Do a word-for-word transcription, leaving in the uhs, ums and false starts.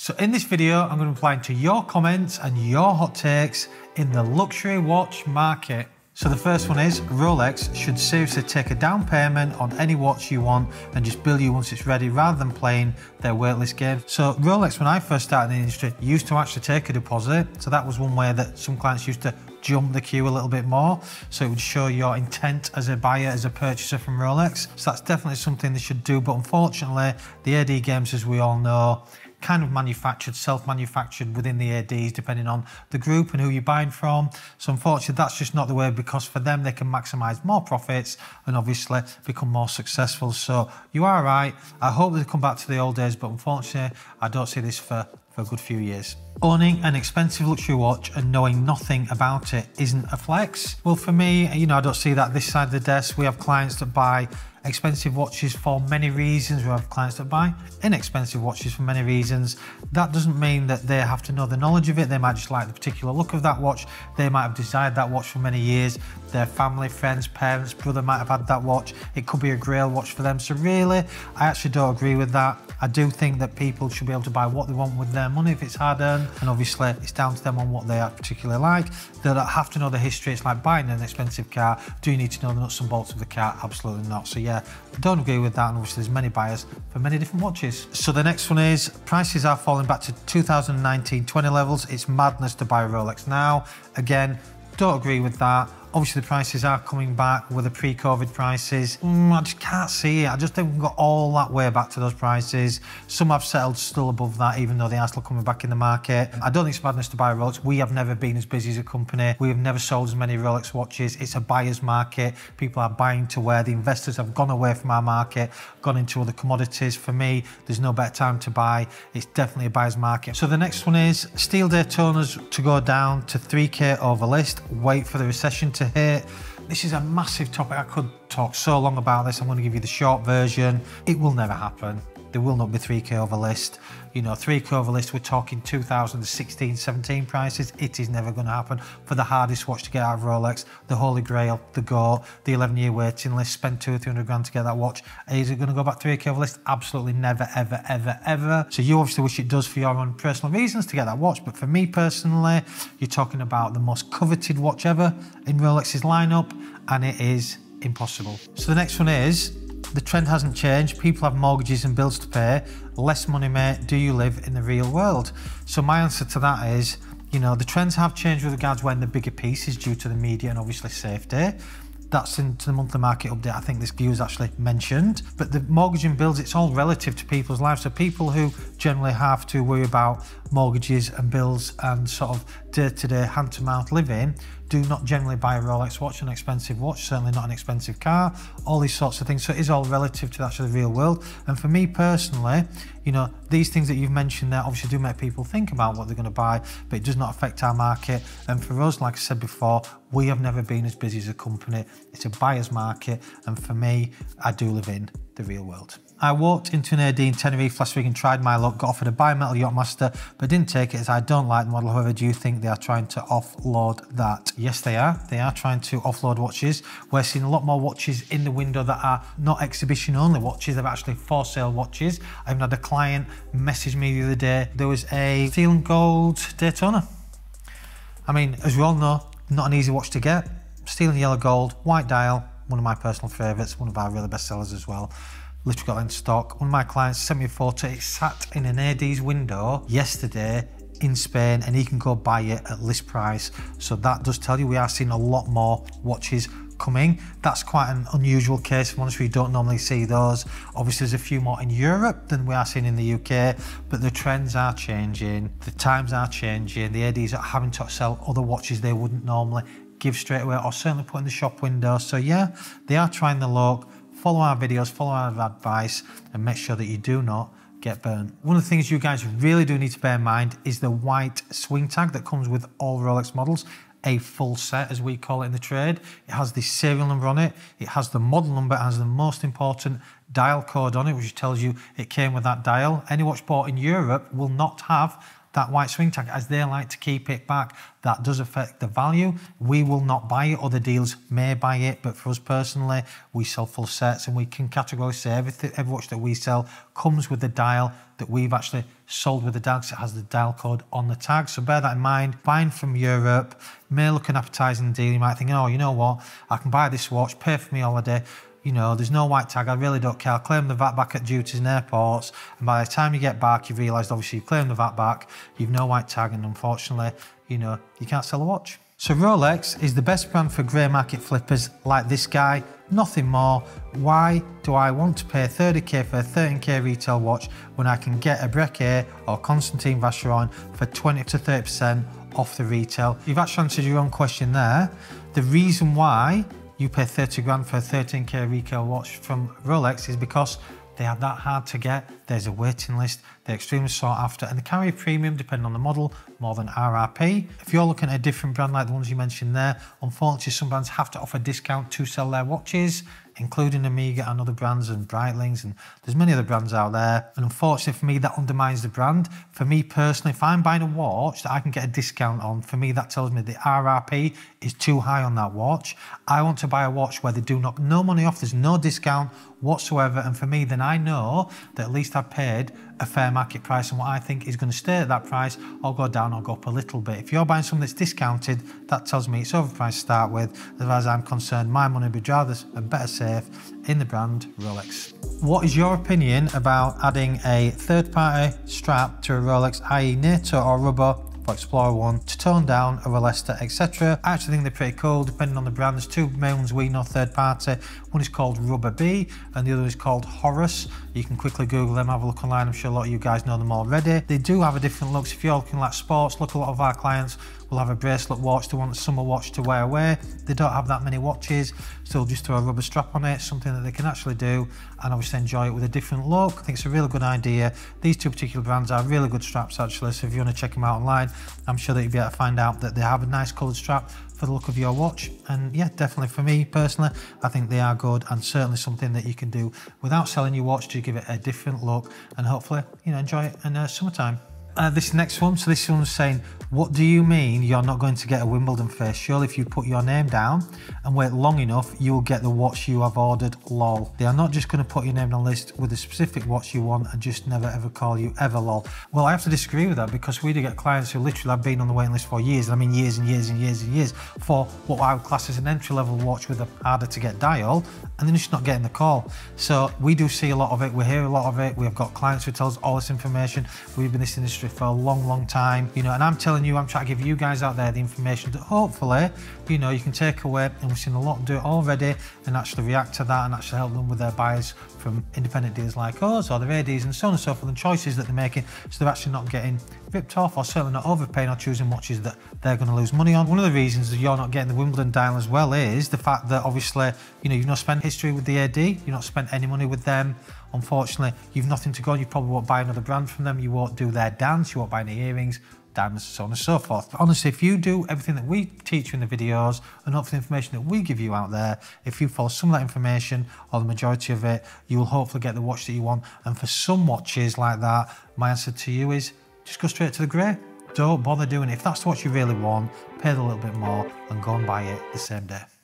So in this video, I'm going to be replying to your comments and your hot takes in the luxury watch market. So the first one is, Rolex should seriously take a down payment on any watch you want and just bill you once it's ready rather than playing their waitlist game. So Rolex, when I first started in the industry, used to actually take a deposit. So that was one way that some clients used to jump the queue a little bit more, so it would show your intent as a buyer, as a purchaser from Rolex. So that's definitely something they should do, but unfortunately the A D games, as we all know, kind of manufactured, self-manufactured within the A Ds, depending on the group and who you're buying from. So unfortunately, that's just not the way, because for them, they can maximize more profits and obviously become more successful. So you are right. I hope they come back to the old days, but unfortunately, I don't see this for, for a good few years. Owning an expensive luxury watch and knowing nothing about it isn't a flex. Well, for me, you know, I don't see that this side of the desk. We have clients that buy expensive watches for many reasons. We have clients that buy inexpensive watches for many reasons. That doesn't mean that they have to know the knowledge of it. They might just like the particular look of that watch. They might have desired that watch for many years. Their family, friends, parents, brother might have had that watch. It could be a grail watch for them. So really, I actually don't agree with that. I do think that people should be able to buy what they want with their money if it's hard earned. And obviously, it's down to them on what they particularly like. They don't have to know the history. It's like buying an expensive car. Do you need to know the nuts and bolts of the car? Absolutely not. So yeah, I don't agree with that, and obviously there's many buyers for many different watches. So the next one is, prices are falling back to two thousand nineteen twenty levels. It's madness to buy a Rolex now. Again, don't agree with that. Obviously the prices are coming back with the pre-COVID prices. Mm, I just can't see it. I just think we've got all that way back to those prices. Some have settled still above that, even though they are still coming back in the market. I don't think it's madness to buy Rolex. We have never been as busy as a company. We have never sold as many Rolex watches. It's a buyer's market. People are buying to wear. The investors have gone away from our market, gone into other commodities. For me, there's no better time to buy. It's definitely a buyer's market. So the next one is, steel Daytonas to go down to three K over list. Wait for the recession to to hit. This is a massive topic. I could talk so long about this. I'm going to give you the short version. It will never happen. There will not be three K over list. You know, three K over list, we're talking two thousand sixteen, seventeen prices. It is never going to happen for the hardest watch to get out of Rolex, the holy grail, the GOAT, the eleven year waiting list, spend two or three hundred grand to get that watch. Is it going to go back three K over list? Absolutely never, ever, ever, ever. So you obviously wish it does for your own personal reasons to get that watch. But for me personally, you're talking about the most coveted watch ever in Rolex's lineup, and it is impossible. So the next one is, the trend hasn't changed. People have mortgages and bills to pay. Less money, mate. Do you live in the real world? So my answer to that is, you know, the trends have changed with regards when the bigger piece is due to the media and obviously safety. That's into the monthly market update. I think this view is actually mentioned. But the mortgage and bills, it's all relative to people's lives. So people who generally have to worry about mortgages and bills and sort of day-to-day, hand-to-mouth living, do not generally buy a Rolex watch, an expensive watch, certainly not an expensive car, all these sorts of things. So it is all relative to actually the real world. And for me personally, you know, these things that you've mentioned there obviously do make people think about what they're going to buy, but it does not affect our market. And for us, like I said before, we have never been as busy as a company. It's a buyer's market. And for me, I do live in the real world. I walked into an A D in Tenerife last week and tried my luck, got offered a bimetal Yachtmaster, but didn't take it as I don't like the model. However, do you think they are trying to offload that? Yes, they are. They are trying to offload watches. We're seeing a lot more watches in the window that are not exhibition only watches, they're actually for sale watches. I even had a client message me the other day. There was a steel and gold Daytona. I mean, as we all know, not an easy watch to get. Steel and yellow gold, white dial, one of my personal favorites, one of our really best sellers as well. Literally got in stock. One of my clients sent me a photo. It sat in an A D's window yesterday in Spain, and he can go buy it at list price. So that does tell you we are seeing a lot more watches coming. That's quite an unusual case. Honestly, we don't normally see those. Obviously, there's a few more in Europe than we are seeing in the U K, but the trends are changing. The times are changing. The A Ds are having to sell other watches they wouldn't normally give straight away, or certainly put in the shop window. So yeah, they are trying the look. Follow our videos, follow our advice, and make sure that you do not get burnt. One of the things you guys really do need to bear in mind is the white swing tag that comes with all Rolex models, a full set as we call it in the trade. It has the serial number on it, it has the model number, it has the most important dial code on it, which tells you it came with that dial. Any watch bought in Europe will not have that white swing tag, as they like to keep it back. That does affect the value. We will not buy it. Other deals may buy it, but for us personally, we sell full sets, and we can categorically say everything, every watch that we sell comes with the dial that we've actually sold with the dial, because it has the dial code on the tag. So bear that in mind. Buying from Europe may look an appetizing deal. You might think, oh, you know what? I can buy this watch, pay for me holiday. You know, there's no white tag, I really don't care. I'll claim the V A T back at duties and airports. And by the time you get back, you've realised, obviously, you've claimed the V A T back, you've no white tag, and unfortunately, you know, you can't sell a watch. So Rolex is the best brand for grey market flippers like this guy, nothing more. Why do I want to pay thirty K for a thirteen K retail watch when I can get a Breguet or Constantin Vacheron for twenty to thirty percent off the retail? You've actually answered your own question there. The reason why you pay thirty grand for a thirteen K retail watch from Rolex is because they are that hard to get. There's a waiting list, they're extremely sought after, and they carry a premium, depending on the model, more than R R P. If you're looking at a different brand like the ones you mentioned there, unfortunately some brands have to offer a discount to sell their watches, including Omega and other brands, and Breitlings, and there's many other brands out there. And unfortunately for me, that undermines the brand. For me personally, if I'm buying a watch that I can get a discount on, for me that tells me the R R P is too high on that watch. I want to buy a watch where they do knock no money off, there's no discount whatsoever, and for me then I know that at least I've paid a fair market price, and what I think is going to stay at that price or go down or go up a little bit. If you're buying something that's discounted, that tells me it's overpriced to start with. As far as I'm concerned, my money would be rather and better safe in the brand Rolex. What is your opinion about adding a third-party strap to a Rolex, i e NATO or rubber for Explorer one, to tone down a Rolex, et cetera? I actually think they're pretty cool, depending on the brand. There's two main ones we know third-party. One is called Rubber B and the other is called Horus. You can quickly Google them, have a look online. I'm sure a lot of you guys know them already. They do have a different look. So if you're looking like sports look, a lot of our clients will have a bracelet watch. They want a summer watch to wear away. They don't have that many watches, so they'll just throw a rubber strap on it, something that they can actually do and obviously enjoy it with a different look. I think it's a really good idea. These two particular brands are really good straps actually, so if you want to check them out online, I'm sure that you'll be able to find out that they have a nice coloured strap for the look of your watch. And yeah, definitely for me personally, I think they are good, and certainly something that you can do without selling your watch to give it a different look and hopefully, you know, enjoy it in uh, summertime. Uh, this next one, so this one's saying, what do you mean you're not going to get a Wimbledon face? Surely if you put your name down and wait long enough, you will get the watch you have ordered, lol. They are not just going to put your name on a list with a specific watch you want and just never ever call you ever, lol. Well, I have to disagree with that, because we do get clients who literally have been on the waiting list for years, and I mean years and years and years and years, for what I would class as an entry-level watch with a harder to get dial, and they're just not getting the call. So we do see a lot of it, we hear a lot of it, we've got clients who tell us all this information, we've been in this industry for a long, long time, you know, and I'm telling you, I'm trying to give you guys out there the information that hopefully, you know, you can take away, and we've seen a lot do it already, and actually react to that and actually help them with their buyers from independent dealers like us, or their A Ds and so on and so forth, and choices that they're making, so they're actually not getting ripped off, or certainly not overpaying or choosing watches that they're going to lose money on. One of the reasons that you're not getting the Wimbledon dial as well is the fact that obviously, you know, you've not spent history with the A D, you've not spent any money with them. Unfortunately, you've nothing to go on, you probably won't buy another brand from them, you won't do their dance, you won't buy any earrings, diamonds, so on and so forth. But honestly, if you do everything that we teach you in the videos and all the information that we give you out there, if you follow some of that information or the majority of it, you will hopefully get the watch that you want. And for some watches like that, my answer to you is just go straight to the grey. Don't bother doing it. If that's what you really want, pay a little bit more and go and buy it the same day.